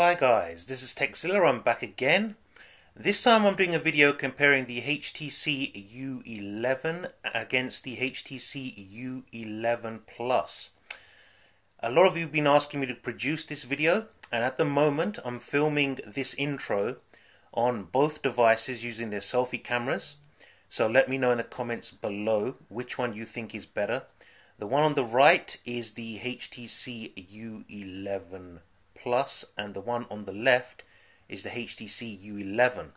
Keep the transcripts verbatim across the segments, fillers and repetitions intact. Hi guys, this is Techzilla. I'm back again. This time I'm doing a video comparing the H T C U eleven against the H T C U eleven plus. A lot of you have been asking me to produce this video, and at the moment I'm filming this intro on both devices using their selfie cameras. So let me know in the comments below which one you think is better. The one on the right is the H T C U eleven plus. Plus, and the one on the left is the H T C U eleven.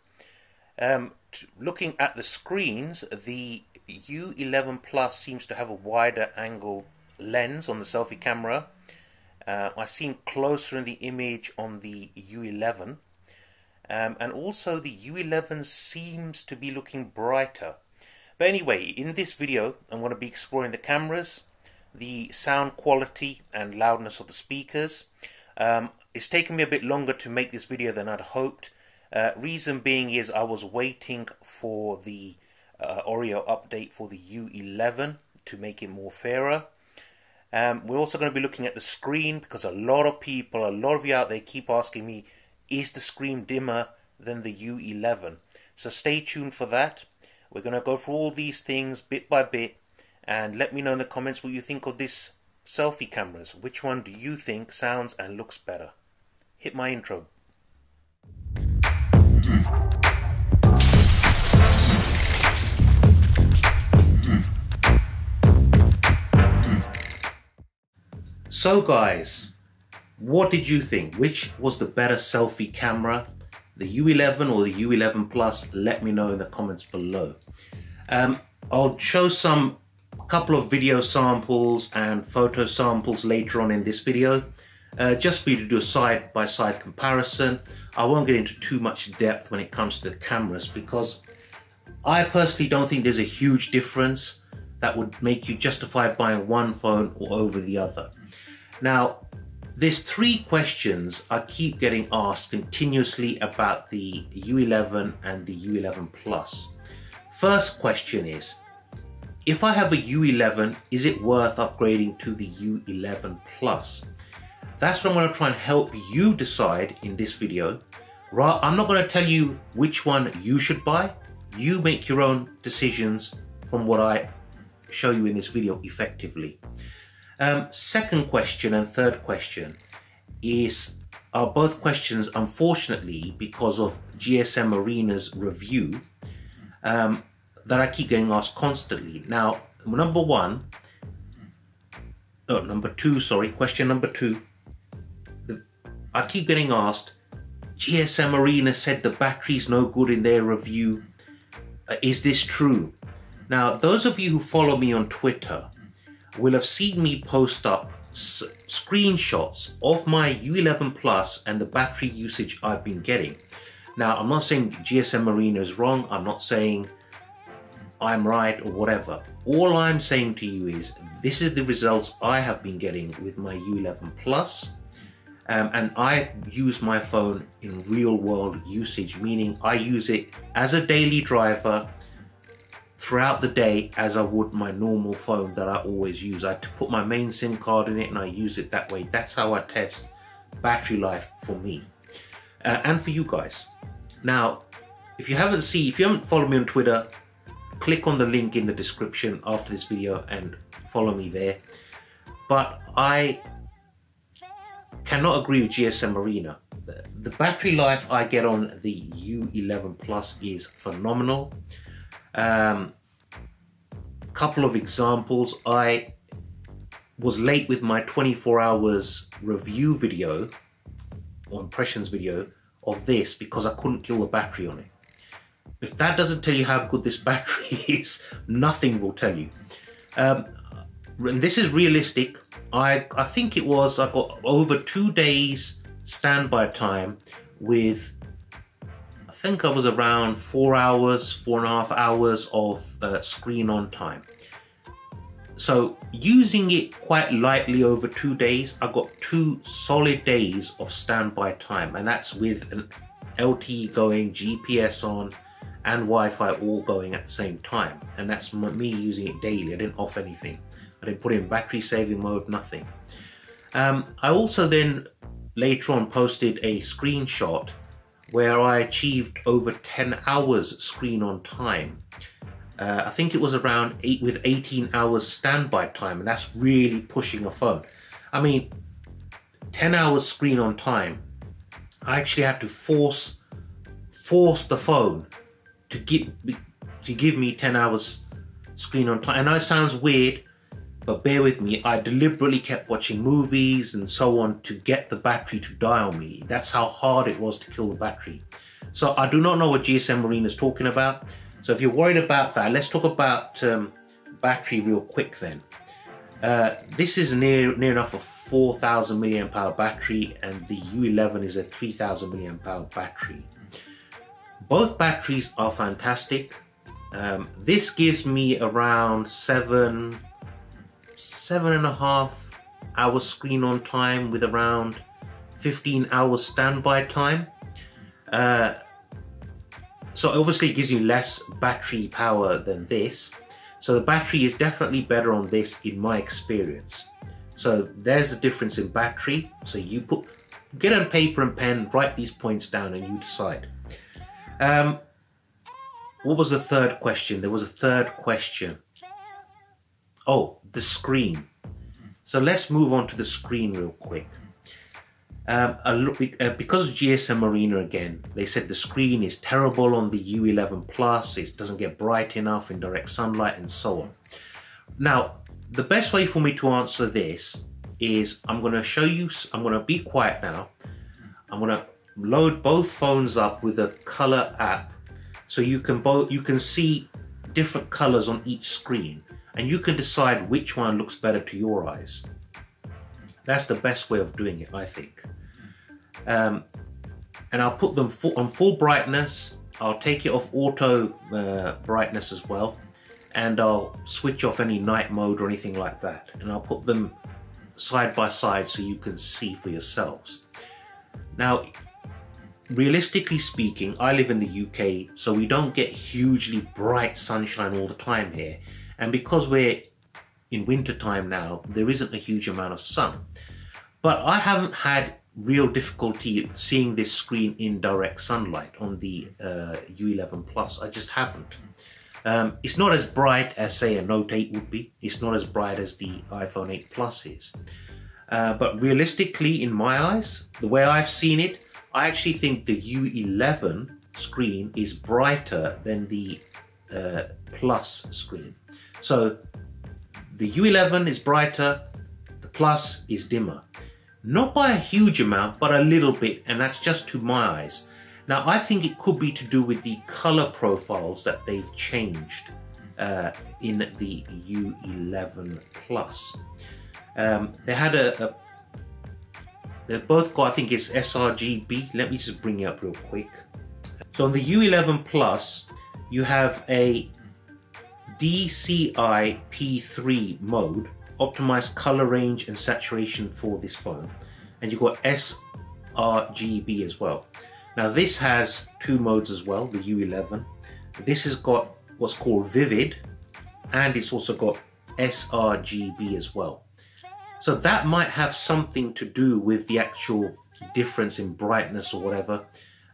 Um, looking at the screens, the U eleven plus seems to have a wider angle lens on the selfie camera. Uh, I seem closer in the image on the U eleven. Um, and also the U eleven seems to be looking brighter. But anyway, in this video I'm going to be exploring the cameras, the sound quality and loudness of the speakers. Um, it's taken me a bit longer to make this video than I'd hoped. Uh, reason being is I was waiting for the uh, Oreo update for the U eleven to make it more fairer. Um, we're also going to be looking at the screen because a lot of people, a lot of you out there keep asking me, is the screen dimmer than the U eleven? So stay tuned for that. We're going to go through all these things bit by bit, and let me know in the comments what you think of this selfie cameras. Which one do you think sounds and looks better? Hit my intro. So guys, what did you think? Which was the better selfie camera? The U eleven or the U eleven plus? Let me know in the comments below. Um, I'll show some couple of video samples and photo samples later on in this video, uh, just for you to do a side-by-side comparison. I won't get into too much depth when it comes to the cameras because I personally don't think there's a huge difference that would make you justify buying one phone or over the other. Now, there's three questions I keep getting asked continuously about the U eleven and the U eleven plus. First question is, if I have a U eleven, is it worth upgrading to the U eleven plus? That's what I'm going to try and help you decide in this video. I'm not going to tell you which one you should buy. You make your own decisions from what I show you in this video effectively. Um, second question and third question is are both questions, unfortunately, because of GSMArena's review, um, that I keep getting asked constantly. Now, number one, oh, number two, sorry, question number two. The, I keep getting asked, GSMArena said the battery's no good in their review. Uh, is this true? Now, those of you who follow me on Twitter will have seen me post up s screenshots of my U eleven plus and the battery usage I've been getting. Now, I'm not saying GSMArena is wrong. I'm not saying I'm right or whatever. All I'm saying to you is this is the results I have been getting with my U eleven plus, um, and I use my phone in real world usage, meaning I use it as a daily driver throughout the day as I would my normal phone that I always use. I put my main SIM card in it and I use it that way. That's how I test battery life for me uh, and for you guys. Now, if you haven't seen, if you haven't followed me on Twitter, click on the link in the description after this video and follow me there. But I cannot agree with GSMArena. The battery life I get on the U eleven plus is phenomenal. Um, couple of examples. I was late with my twenty-four hours review video or impressions video of this because I couldn't kill the battery on it. If that doesn't tell you how good this battery is, nothing will tell you. Um, and this is realistic. I, I think it was, I got over two days standby time with, I think I was around four hours, four and a half hours of uh, screen on time. So using it quite lightly over two days, I got two solid days of standby time. And that's with an L T E going, G P S on, and Wi-Fi all going at the same time. And that's me using it daily. I didn't off anything. I didn't put it in battery saving mode, nothing. Um, I also then later on posted a screenshot where I achieved over ten hours screen on time. Uh, I think it was around eight with eighteen hours standby time, and that's really pushing a phone. I mean, ten hours screen on time. I actually had to force force the phone to give to give me ten hours screen on time. I know it sounds weird, but bear with me. I deliberately kept watching movies and so on to get the battery to die on me. That's how hard it was to kill the battery. So I do not know what GSMArena is talking about. So if you're worried about that, let's talk about um, battery real quick then. Uh, this is near near enough a four thousand milliamp hour battery, and the U eleven is a three thousand milliamp hour battery. Both batteries are fantastic. Um, this gives me around seven, seven and a half hours screen on time with around fifteen hours standby time. Uh, so obviously it gives you less battery power than this. So the battery is definitely better on this in my experience. So there's the difference in battery. So you put, get on paper and pen, write these points down and you decide. Um, what was the third question? There was a third question. Oh, the screen. So let's move on to the screen real quick. Um, a look, uh, because of GSMArena again, they said the screen is terrible on the U eleven plus, it doesn't get bright enough in direct sunlight and so on. Now, the best way for me to answer this is I'm going to show you, I'm going to be quiet now. I'm going to load both phones up with a color app, so you can both you can see different colors on each screen, and you can decide which one looks better to your eyes. That's the best way of doing it, I think. Um, and I'll put them full, on full brightness. I'll take it off auto uh, brightness as well, and I'll switch off any night mode or anything like that. And I'll put them side by side so you can see for yourselves. Now, realistically speaking, I live in the U K, so we don't get hugely bright sunshine all the time here. And because we're in winter time now, there isn't a huge amount of sun. But I haven't had real difficulty seeing this screen in direct sunlight on the uh, U eleven plus, I just haven't. Um, it's not as bright as say a Note eight would be, it's not as bright as the iPhone eight plus is. Uh, but realistically in my eyes, the way I've seen it, I actually think the U eleven screen is brighter than the uh, Plus screen. So the U eleven is brighter, the Plus is dimmer. Not by a huge amount, but a little bit, and that's just to my eyes. Now, I think it could be to do with the color profiles that they've changed uh, in the U eleven plus. Um, they had a, a, they've both got, I think it's S R G B. Let me just bring it up real quick. So on the U eleven plus, you have a D C I P three mode, optimized color range and saturation for this phone, and you've got S R G B as well. Now this has two modes as well, the U eleven. This has got what's called Vivid, and it's also got S R G B as well. So that might have something to do with the actual difference in brightness or whatever.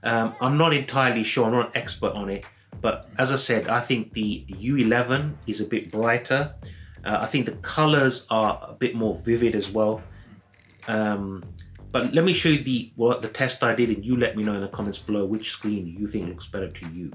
Um, I'm not entirely sure, I'm not an expert on it. But as I said, I think the U eleven is a bit brighter. Uh, I think the colors are a bit more vivid as well. Um, but let me show you the, well, the test I did, and you let me know in the comments below which screen you think looks better to you.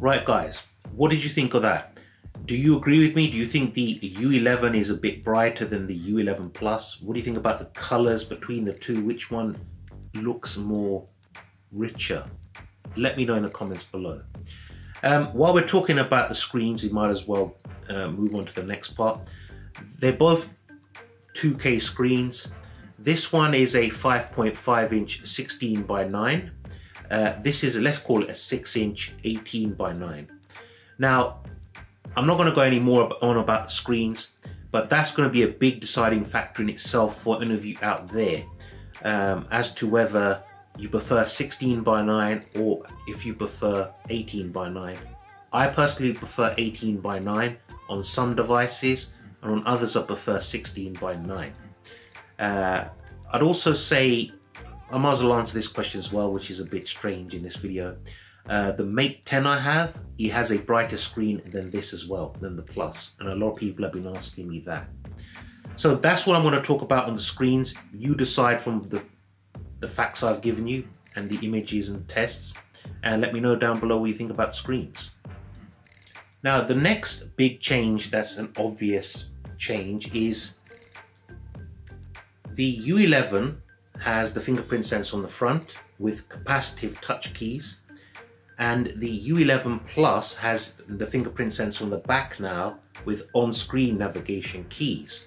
Right guys, what did you think of that? Do you agree with me? Do you think the U eleven is a bit brighter than the U eleven plus? What do you think about the colors between the two? Which one looks more richer? Let me know in the comments below. Um, while we're talking about the screens, we might as well uh, move on to the next part. They're both two K screens. This one is a five point five inch sixteen by nine. Uh, this is, let's call it a six inch eighteen by nine. Now, I'm not going to go any more on about the screens, but that's going to be a big deciding factor in itself for any of you out there um, as to whether you prefer sixteen by nine or if you prefer eighteen by nine. I personally prefer eighteen by nine on some devices, and on others I prefer sixteen by nine. Uh, I'd also say, I might as well answer this question as well, which is a bit strange in this video. Uh, the Mate ten I have, it has a brighter screen than this as well, than the Plus. And a lot of people have been asking me that. So that's what I'm going to talk about on the screens. You decide from the, the facts I've given you and the images and tests. And let me know down below what you think about screens. Now, the next big change that's an obvious change is the U eleven has the fingerprint sensor on the front with capacitive touch keys, and the U eleven plus has the fingerprint sensor on the back now with on-screen navigation keys.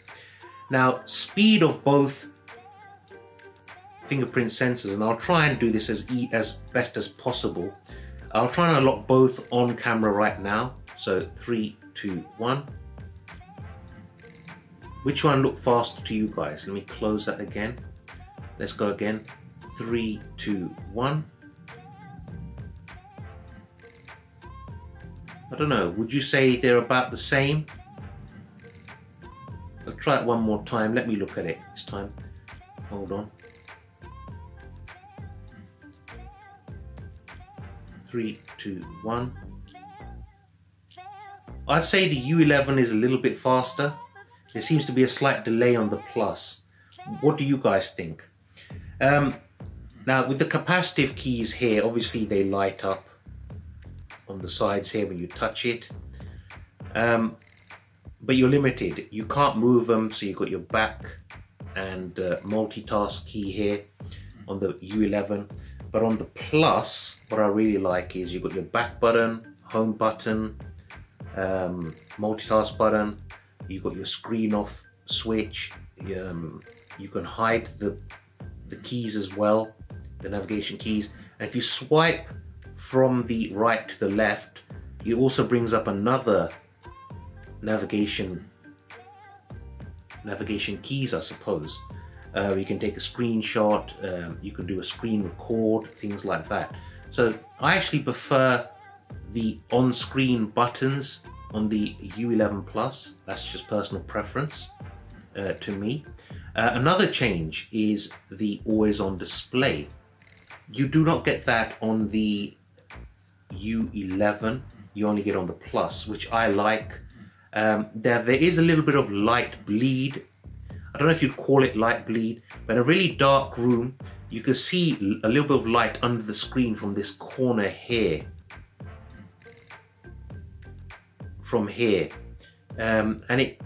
Now, speed of both fingerprint sensors, and I'll try and do this as, e as best as possible. I'll try and unlock both on camera right now. So three, two, one. Which one looked faster to you guys? Let me close that again. Let's go again. Three, two, one. I don't know, would you say they're about the same? I'll try it one more time. Let me look at it this time. Hold on. Three, two, one. I'd say the U eleven is a little bit faster. There seems to be a slight delay on the Plus. What do you guys think? Um, now, with the capacitive keys here, obviously they light up on the sides here when you touch it. Um, but you're limited. You can't move them, so you've got your back and uh, multitask key here on the U eleven. But on the Plus, what I really like is you've got your back button, home button, um, multitask button. You've got your screen off switch. Um, you can hide the, the keys as well, the navigation keys. And if you swipe from the right to the left, it also brings up another navigation, navigation keys, I suppose. Uh, you can take a screenshot, um, you can do a screen record, things like that. So I actually prefer the on-screen buttons on the U eleven plus, that's just personal preference uh, to me. Uh, another change is the always-on display. You do not get that on the U eleven, you only get on the Plus, which I like. Um, there, there is a little bit of light bleed. I don't know if you'd call it light bleed, but in a really dark room, you can see a little bit of light under the screen from this corner here. From here, um, and it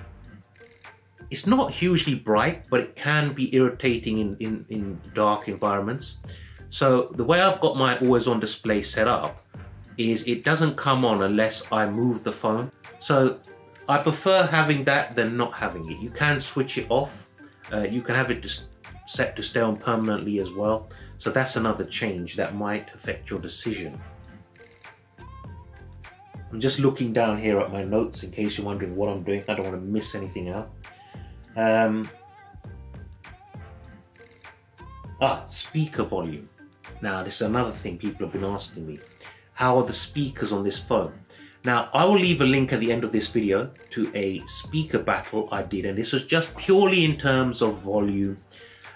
it's not hugely bright, but it can be irritating in, in, in dark environments. So the way I've got my always on display set up is it doesn't come on unless I move the phone. So I prefer having that than not having it. You can switch it off. Uh, you can have it just set to stay on permanently as well. So that's another change that might affect your decision. I'm just looking down here at my notes in case you're wondering what I'm doing. I don't want to miss anything out. Um, ah, speaker volume. Now, this is another thing people have been asking me. How are the speakers on this phone? Now, I will leave a link at the end of this video to a speaker battle I did, and this was just purely in terms of volume.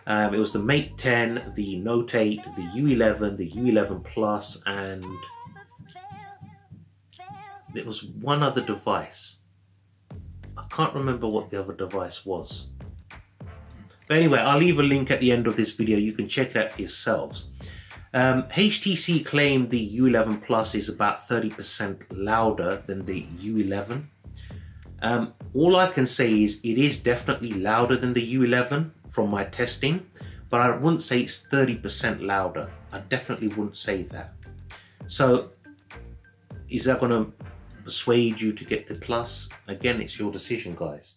Um, it was the Mate ten, the Note eight, the U eleven, the U eleven plus, and it was one other device. I can't remember what the other device was. But anyway, I'll leave a link at the end of this video. You can check it out for yourselves. Um, H T C claimed the U eleven plus is about thirty percent louder than the U eleven. Um, all I can say is it is definitely louder than the U eleven from my testing, but I wouldn't say it's thirty percent louder. I definitely wouldn't say that. So is that going to persuade you to get the Plus? Again, it's your decision, guys.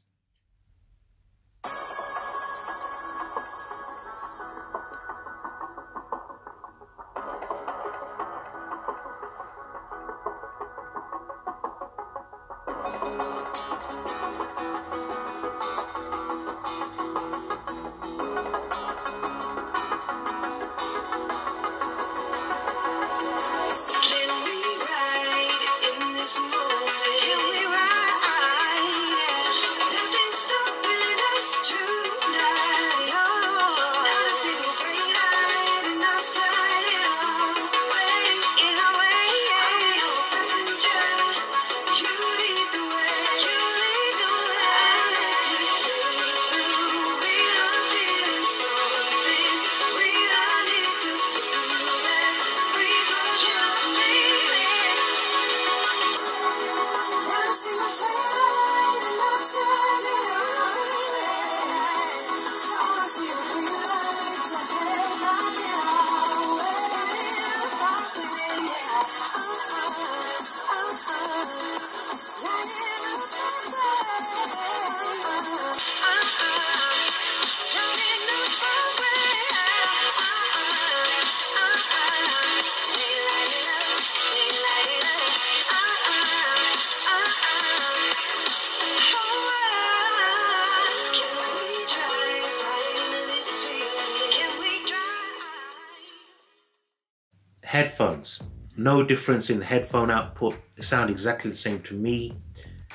Headphones, no difference in headphone output. They sound exactly the same to me.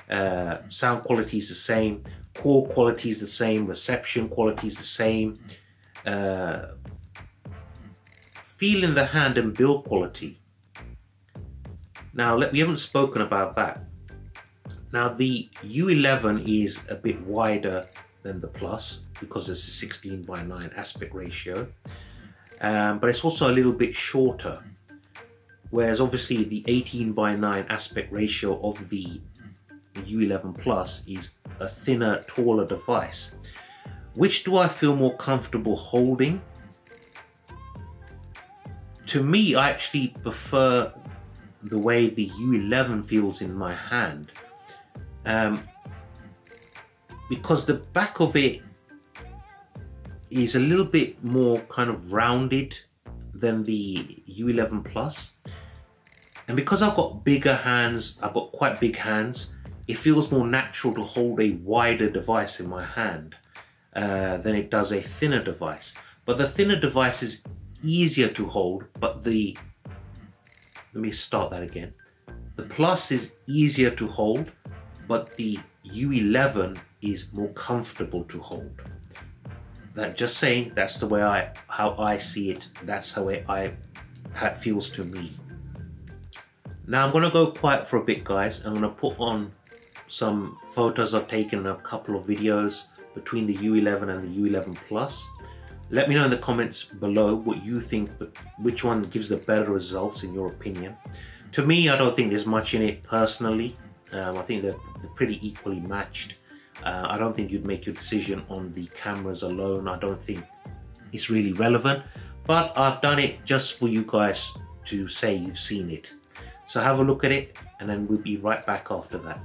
Uh, sound quality is the same, call quality is the same, reception quality is the same. Uh, feel in the hand and build quality. Now, let, we haven't spoken about that. Now, the U eleven is a bit wider than the Plus because it's a sixteen by nine aspect ratio. Um, but it's also a little bit shorter, whereas obviously the eighteen by nine aspect ratio of the U eleven plus is a thinner, taller device. Which do I feel more comfortable holding? To me, I actually prefer the way the U eleven feels in my hand, um, because the back of it is a little bit more kind of rounded than the U eleven plus. And because I've got bigger hands, I've got quite big hands, it feels more natural to hold a wider device in my hand uh, than it does a thinner device. But the thinner device is easier to hold, but the, let me start that again. The Plus is easier to hold, but the U eleven is more comfortable to hold. That just saying, that's the way I, how I see it. That's how it, I, how it feels to me. Now I'm gonna go quiet for a bit, guys. I'm gonna put on some photos I've taken in a couple of videos between the U eleven and the U eleven plus. Let me know in the comments below what you think, which one gives the better results in your opinion. To me, I don't think there's much in it personally. Um, I think they're, they're pretty equally matched. Uh, I don't think you'd make your decision on the cameras alone. I don't think it's really relevant, but I've done it just for you guys to say you've seen it. So have a look at it and then we'll be right back after that.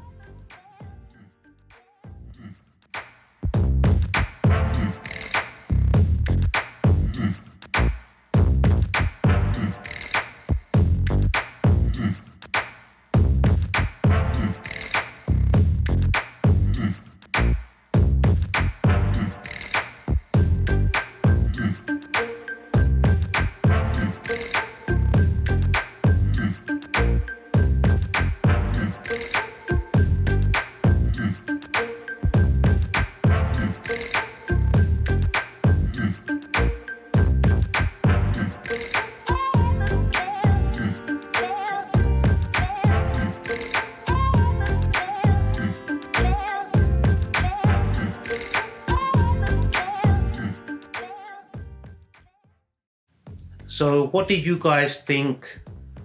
So what did you guys think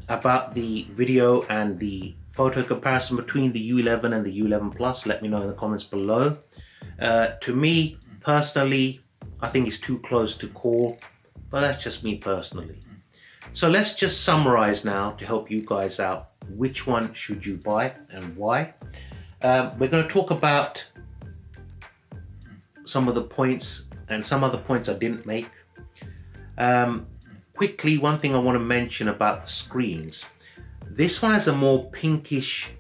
about the video and the photo comparison between the U eleven and the U eleven plus? Let me know in the comments below. Uh, to me personally, I think it's too close to call, but that's just me personally. So let's just summarize now to help you guys out. Which one should you buy and why? Um, we're going to talk about some of the points and some other points I didn't make. Um, quickly, one thing I want to mention about the screens. This one has a more pinkish,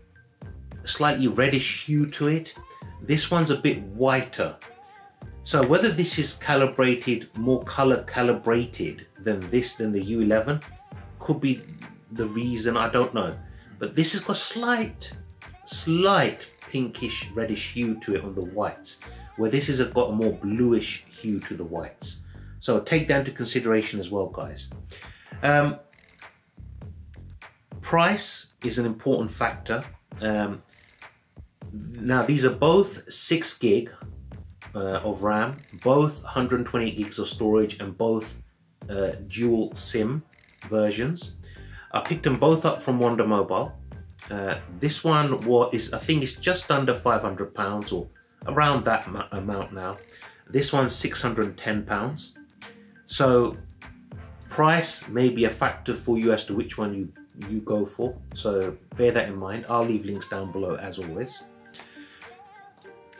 slightly reddish hue to it. This one's a bit whiter. So whether this is calibrated, more color calibrated than this, than the U eleven, could be the reason, I don't know. But this has got slight, slight pinkish, reddish hue to it on the whites, where this has got a more bluish hue to the whites. So take that into consideration as well, guys. Um, price is an important factor. Um, now these are both six gig. Uh, of RAM, both one hundred twenty-eight gigs of storage, and both uh, dual SIM versions. I picked them both up from Wonder Mobile. Uh, this one was, is, I think it's just under five hundred pounds, or around that amount now. This one's six hundred and ten pounds. So price may be a factor for you as to which one you, you go for. So bear that in mind. I'll leave links down below as always.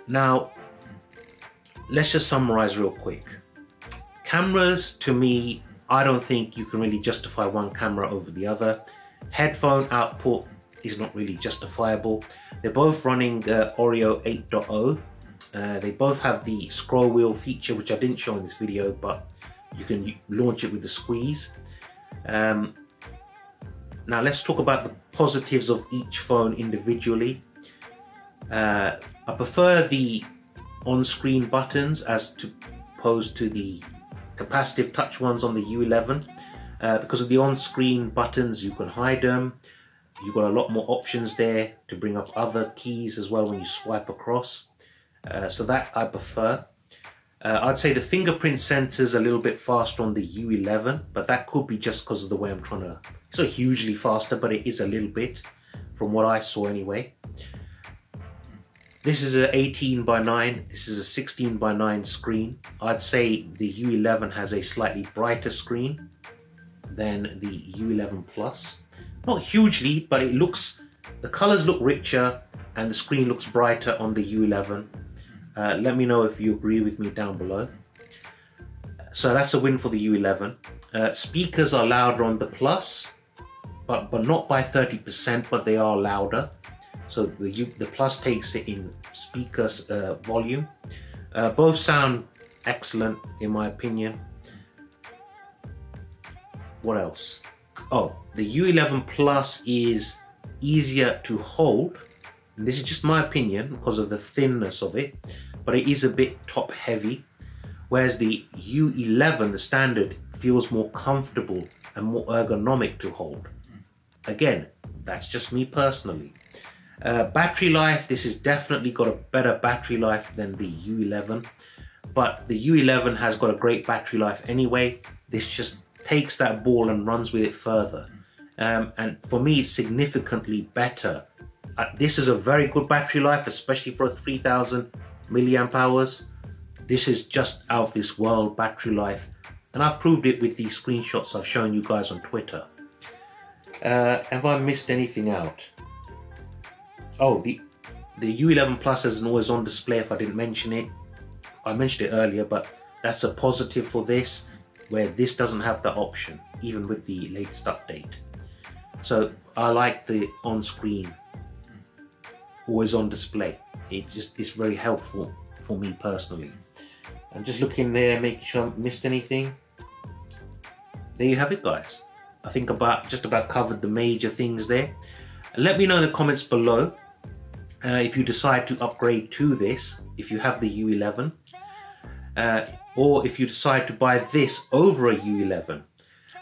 Now, let's just summarize real quick. Cameras, to me, I don't think you can really justify one camera over the other. Headphone output is not really justifiable. They're both running uh, Oreo eight point oh. Uh, they both have the scroll wheel feature, which I didn't show in this video, but you can launch it with the squeeze. Um, now let's talk about the positives of each phone individually. Uh, I prefer the on-screen buttons as to opposed to the capacitive touch ones on the U eleven. Uh, because of the on-screen buttons, you can hide them. You've got a lot more options there to bring up other keys as well when you swipe across. Uh, so that I prefer. Uh, I'd say the fingerprint sensor's a little bit faster on the U eleven, but that could be just because of the way I'm trying to... It's not hugely faster, but it is a little bit, from what I saw anyway. This is an eighteen by nine, this is a sixteen by nine screen. I'd say the U eleven has a slightly brighter screen than the U eleven plus. Not hugely, but it looks, the colors look richer and the screen looks brighter on the U eleven. Uh, let me know if you agree with me down below. So that's a win for the U eleven. Uh, speakers are louder on the Plus, but, but not by thirty percent, but they are louder. So the, the Plus takes it in speaker uh, volume. Uh, both sound excellent in my opinion. What else? Oh, the U eleven plus is easier to hold. And this is just my opinion because of the thinness of it, but it is a bit top heavy. Whereas the U eleven, the standard, feels more comfortable and more ergonomic to hold. Again, that's just me personally. Uh, battery life, this has definitely got a better battery life than the U eleven, but the U eleven has got a great battery life anyway. This just takes that ball and runs with it further. Um, and for me, it's significantly better. Uh, this is a very good battery life, especially for a three thousand milliamp hours. This is just out of this world battery life. And I've proved it with these screenshots I've shown you guys on Twitter. Uh, have I missed anything out? Oh, the, the U eleven plus has an always-on display if I didn't mention it. I mentioned it earlier, but that's a positive for this, where this doesn't have that option, even with the latest update. So I like the on-screen, always-on display. It just is very helpful for me personally. I'm just looking there, making sure I haven't missed anything. There you have it, guys. I think about just about covered the major things there. Let me know in the comments below uh, if you decide to upgrade to this, if you have the U eleven, uh, or if you decide to buy this over a U eleven.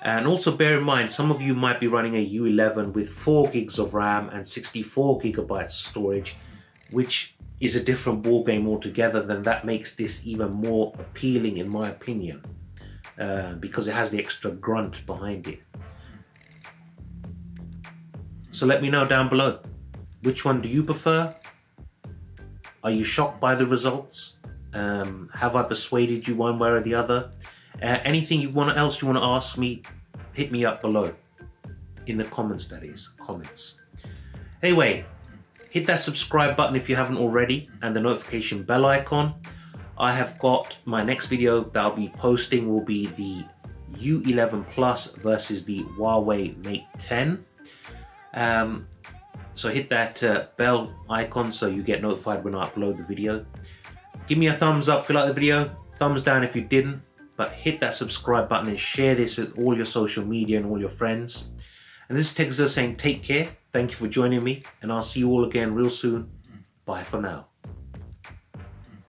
And also bear in mind, some of you might be running a U eleven with four gigs of RAM and sixty-four gigabytes of storage, which is a different ballgame altogether. Then that makes this even more appealing in my opinion. uh, because it has the extra grunt behind it. So let me know down below, which one do you prefer? Are you shocked by the results? Um, have I persuaded you one way or the other? Uh, anything you want else you want to ask me, hit me up below. In the comments, that is, comments. Anyway, hit that subscribe button if you haven't already, and the notification bell icon. I have got my next video that I'll be posting will be the U eleven plus versus the Huawei Mate ten. Um, so hit that uh, bell icon so you get notified when I upload the video. Give me a thumbs up if you like the video, thumbs down if you didn't, but hit that subscribe button and share this with all your social media and all your friends. And this is Techzilla saying take care, thank you for joining me, and I'll see you all again real soon. Bye for now.